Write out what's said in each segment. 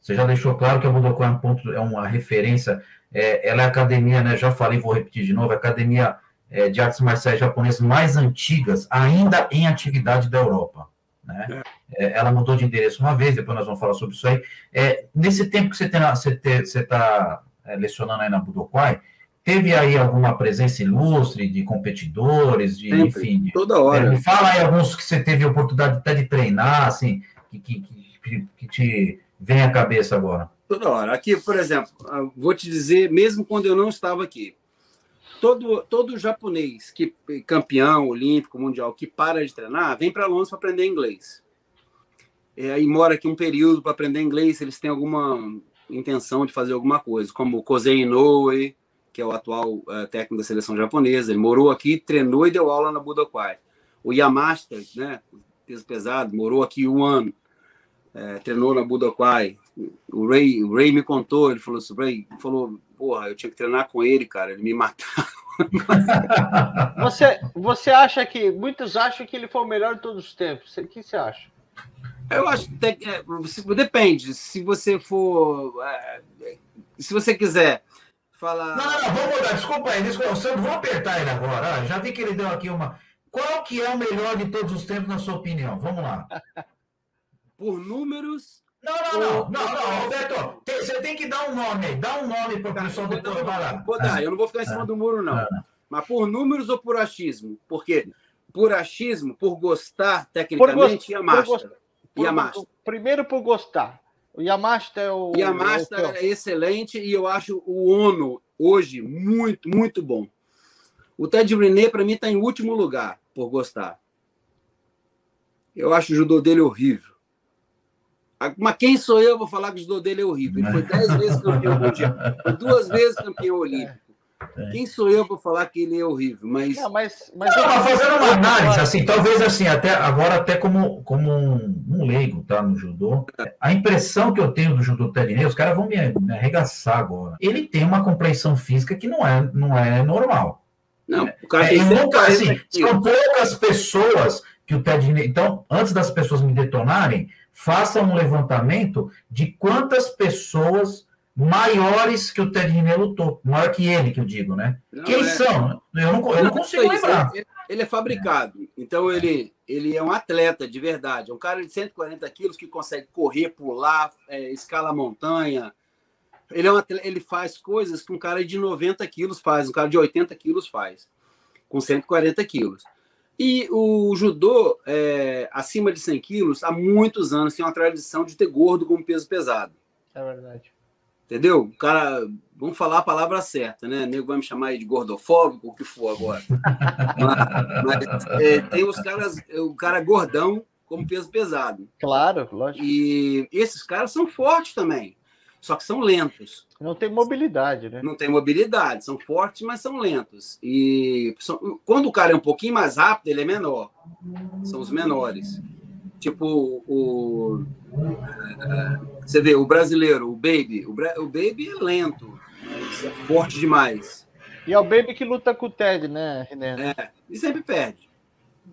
Você já deixou claro que a Budokwai é um ponto, é uma referência. Ela é a academia, né? Já falei, vou repetir de novo, a academia de artes marciais japonesas mais antigas, ainda em atividade da Europa, né? Ela mudou de endereço uma vez, depois nós vamos falar sobre isso aí. Nesse tempo que você está lecionando aí na Budokwai, teve aí alguma presença ilustre de competidores, de sempre, enfim... Toda hora. Me fala aí alguns que você teve oportunidade até de treinar, assim, que te vem à cabeça agora. Toda hora. Aqui, por exemplo, vou te dizer, mesmo quando eu não estava aqui, todo japonês, que campeão olímpico, mundial, que para de treinar, vem para Londres para aprender inglês. Aí mora aqui um período para aprender inglês, se eles têm alguma intenção de fazer alguma coisa, como o Kosei Noe, que é o atual técnico da seleção japonesa. Ele morou aqui, treinou e deu aula na Budokwai. O Yamashita, né, peso pesado, morou aqui um ano, treinou na Budokwai. O Ray me contou, ele falou assim, Ray falou, porra, eu tinha que treinar com ele, cara, ele me matava. Você acha que, muitos acham que ele foi o melhor de todos os tempos, o que você acha? Eu acho que depende, se você for, se você quiser falar... Não, vamos mudar, desculpa aí, o Sandro, vou apertar ele agora, já vi que ele deu aqui uma... Qual que é o melhor de todos os tempos, na sua opinião? Vamos lá. Por números... Não, Roberto, você tem que dar um nome, para o pessoal do povo. Vou dar, eu não vou ficar em cima do muro, não. Mas por números ou por achismo? Porque por achismo, por gostar tecnicamente, Yamashita. Primeiro por gostar. O Yamashita é o... Yamashita é excelente e eu acho o Ono hoje muito, muito bom. O Teddy Riner, para mim, está em último lugar por gostar. Eu acho o judô dele horrível. Mas quem sou eu? Vou falar que o judô dele é horrível. Ele foi 10 vezes campeão mundial, foi 2 vezes campeão olímpico. Quem sou eu para falar que ele é horrível? Mas, fazendo uma análise, assim, talvez assim, até como um leigo, tá, no judô, a impressão que eu tenho do judô Teddy Riner, os caras vão me arregaçar agora. Ele tem uma compreensão física que não é normal. Não, o cara tem assim, são poucas pessoas que o Teddy Riner. Então, antes das pessoas me detonarem, faça um levantamento de quantas pessoas maiores que o Teddy Riner lutou. Maior que ele, que eu digo, né? Não, quem são? Eu não consigo lembrar. Ele é fabricado. Então, ele é um atleta de verdade. É um cara de 140 quilos que consegue correr, pular, escala montanha. Ele faz coisas que um cara de 90 quilos faz, um cara de 80 quilos faz, com 140 quilos. E o judô, acima de 100 quilos, há muitos anos tem uma tradição de ter gordo como peso pesado. É verdade. Entendeu? O cara, vamos falar a palavra certa, né? O nego vai me chamar aí de gordofóbico, o que for agora. mas tem os caras, o cara gordão como peso pesado. Claro, lógico. E esses caras são fortes também, só que são lentos. Não tem mobilidade, né? Não tem mobilidade, são fortes, mas são lentos. E quando o cara é um pouquinho mais rápido, ele é menor. São os menores. Tipo, você vê, o brasileiro, o Baby. O Baby é lento, é forte demais. E é o Baby que luta com o Ted, né, Renan? E sempre perde.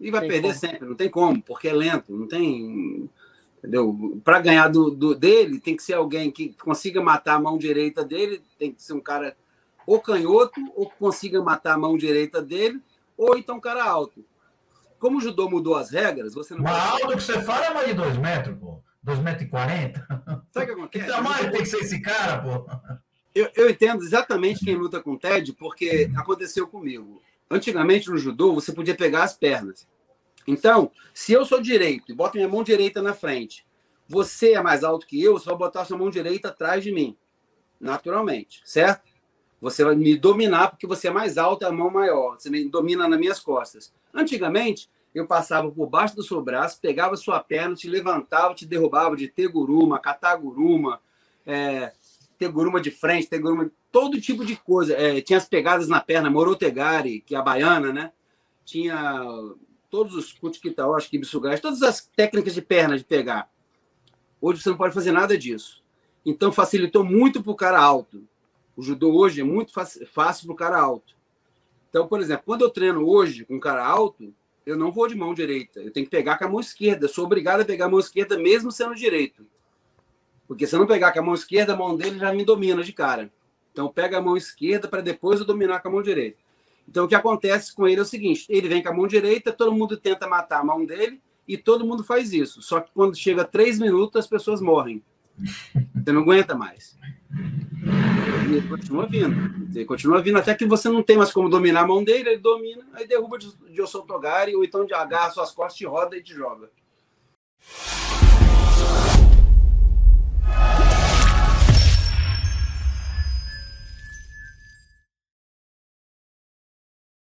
E vai perder sempre, não tem como, porque é lento, não tem... Para ganhar dele, tem que ser alguém que consiga matar a mão direita dele, tem que ser um cara ou canhoto, ou que consiga matar a mão direita dele, ou então um cara alto. Como o judô mudou as regras, você não... alto que você fala é mais de 2 metros, pô. 2 metros e 40. Sabe o que acontece? Que tamanho tem que ser esse cara, pô? Eu entendo exatamente quem luta com o Ted, porque aconteceu comigo. Antigamente, no judô, você podia pegar as pernas. Então, se eu sou direito e boto minha mão direita na frente, você é mais alto que eu, você vai botar sua mão direita atrás de mim, naturalmente, certo? Você vai me dominar porque você é mais alto, é a mão maior, você me domina nas minhas costas. Antigamente, eu passava por baixo do seu braço, pegava sua perna, te levantava, te derrubava de teguruma, kataguruma, teguruma de frente, teguruma, todo tipo de coisa. Tinha as pegadas na perna, Morotegari, que é a baiana, né? Tinha... todos os kutikitaos, kibisugais, todas as técnicas de perna de pegar. Hoje você não pode fazer nada disso. Então facilitou muito para o cara alto. O judô hoje é muito fácil para o cara alto. Então, por exemplo, quando eu treino hoje com um cara alto, eu não vou de mão direita. Eu tenho que pegar com a mão esquerda. Eu sou obrigado a pegar a mão esquerda mesmo sendo direito. Porque se eu não pegar com a mão esquerda, a mão dele já me domina de cara. Então pega a mão esquerda para depois eu dominar com a mão direita. Então o que acontece com ele é o seguinte, ele vem com a mão direita, todo mundo tenta matar a mão dele e todo mundo faz isso. Só que quando chega 3 minutos, as pessoas morrem. Você não aguenta mais. E ele continua vindo até que você não tem mais como dominar a mão dele, ele domina, aí derruba de Ossotogari ou então de agarra suas costas, te roda e te joga.